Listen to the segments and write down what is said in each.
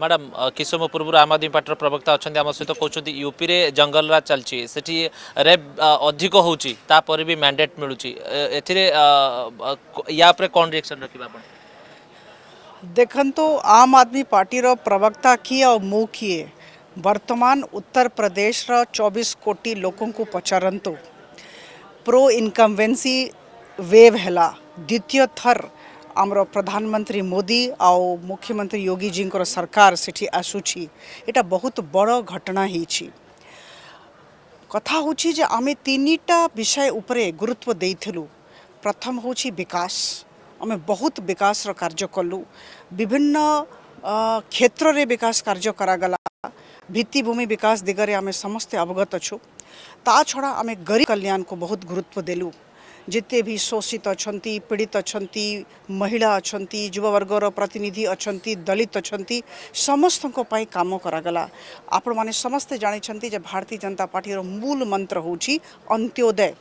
Madam किसम पूर्व आम आदमी पार्टी प्रवक्ता अच्छा आम सहित कहते यूपी रे जंगल राज चलती सेठी रेप अधिक होपर भी मैंडेट मिलूँ या कौन रिएक्शन रखा देखो तो आम आदमी पार्टी रो प्रवक्ता किए और मु किए वर्तमान उत्तर प्रदेश रो 24 कोटी लोगों को पचारन तो प्रो इनकम्बेन्सी वेव हैला द्वितीय थर आमर प्रधानमंत्री मोदी आउ मुख्यमंत्री योगी जी को सरकार सेठी आसुची एटा बहुत बड़ घटना होइछि। कथा होछि जे आमे तीनिटा विषय उपरे गुरुत्व देइथिलु। प्रथम होछि विकास, आमे बहुत विकास रो कार्य कलु, विभिन्न क्षेत्र रे विकास कार्य करागला, भित्तिभूमि विकास दिगरे आमे समस्ते अवगत अछु। ता छड़ा आमे गरीब कल्याण को बहुत गुरुत्व देलु। जिते भी शोषित अच्छा पीड़ित अच्छा महिला अच्छा युवावर्गर प्रतिनिधि अच्छा दलित अच्छा समस्त कम करागला। आपण मैंने समस्ते जानी भारतीय जनता पार्टी मूल मंत्र होछि अंत्योदय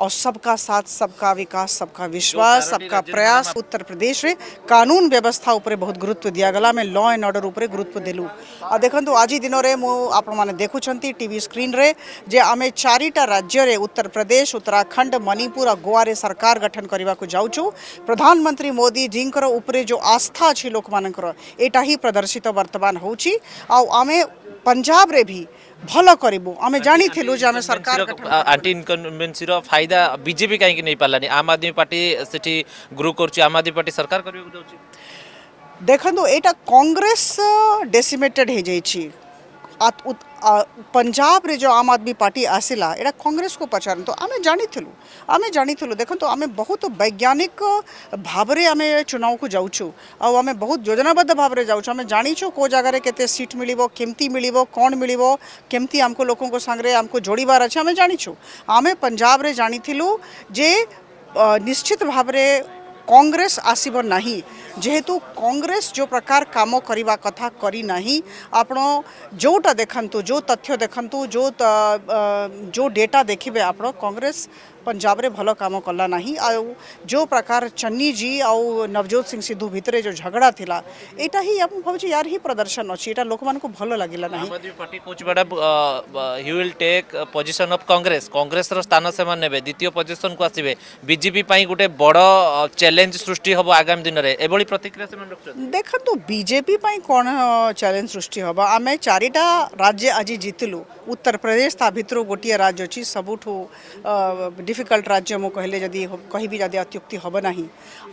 और सबका साथ सबका विकास सबका विश्वास सबका प्रयास। उत्तर प्रदेश रे कानून व्यवस्था उपरे बहुत गुरुत्व दिया गला। मैं लॉ एंड ऑर्डर उपरे गुरुत्व देलु। और देखंतु आज दिन रे मु आपण माने देखुछंती टीवी स्क्रीन रे जे आमे चारिटा राज्य रे उत्तर प्रदेश उत्तराखंड मणिपुर और गोवा रे सरकार गठन करबा को जाउछु। प्रधानमंत्री मोदी जींकर उपरे जो आस्था अछि लोक मानकर एटा ही प्रदर्शित वर्तमान होउछि। आ आमे पंजाब रे भी भल करू। आम जानी सरकार एंटी इनकम्बेंसी रो फायदा बीजेपी कहीं नहीं पार्लानी। आम आदमी पार्टी से ग्रो कर आम आदमी पार्टी सरकार कर देखो यहाँ कांग्रेस डेसिमेटेड हो जाइए। पंजाब रे जो आम आदमी पार्टी आसला एटा कांग्रेस को पचारन तो आमे जानी थलु देखो तो आमे बहुत वैज्ञानिक भाव रे आमे चुनाव को जाउछु और आमे बहुत योजनाबद्ध भाव रे जाउछु। आमे जानी छु को जगह रे केते सीट मिलिबो केमती मिलिबो कोन मिलिबो केमती हमको लोगों को संगरे हमको जोड़ीबार अछि। आमे जानी छु आमे पंजाब रे जानी थलु जे निश्चित भाव रे कांग्रेस आसीबो नाही। जेहेतु कांग्रेस जो प्रकार काम करिबा कथा करी नाही। आपण जोटा देखंतु जो तथ्य देखंतु जो डेटा देखिबे आपण कांग्रेस पंजाब रे भलो काम कला नाही। आ जो प्रकार चन्नीजी आउ नवजोत सिंह सिद्धू भितरे जो झगड़ा थिला एटा ही हम भावछि यार ही प्रदर्शन अछि। एटा लोक मान को भलो लागिला नाही। आम आदमी पार्टी कोच बडा ही will take position of Congress रो स्थान से माने नेबे द्वितीय पोजीशन को आसीबे। बीजेपी पई गुटे बडो चैलेंज सृष्टि हबो आगामी दिन रे एबोली प्रतिक्रिया से मान रखछन देखन तो बीजेपी पई कोन चैलेंज सृष्टि हबो। आमे चारिटा राज्य आजि जीतलु। उत्तर प्रदेश ता भितरो गोटिया राज्य अछि सबुठो डिफिकल्ट राज्य मु कहले जदी कहबी जदी अत्युक्ति हब नाही।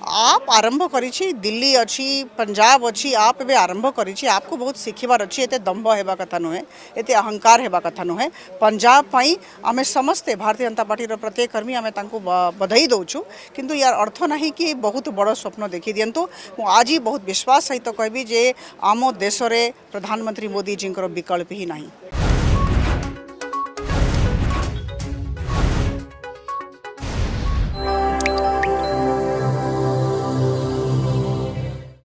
आप आरंभ करिछि दिल्ली अछि पंजाब अछि आप बे आरंभ करिछि। आपको बहुत सिखिबार अछि। एते दंभ हेबा कथा नहे एते अहंकार हेबा कथा नहे। पंजाब पई आमे समस्त भारतीय जनता पार्टी रो प्रत्येक कर्मी आमे तांको बधाई दउछु किंतु यार अर्थ नाही कि बहुत बड़ स्वप्न देखि दियंतो। मु आज बहुत विश्वास सहित कहबी जे आमो देश रे प्रधानमंत्री मोदी जी को विकल्प ही नाही।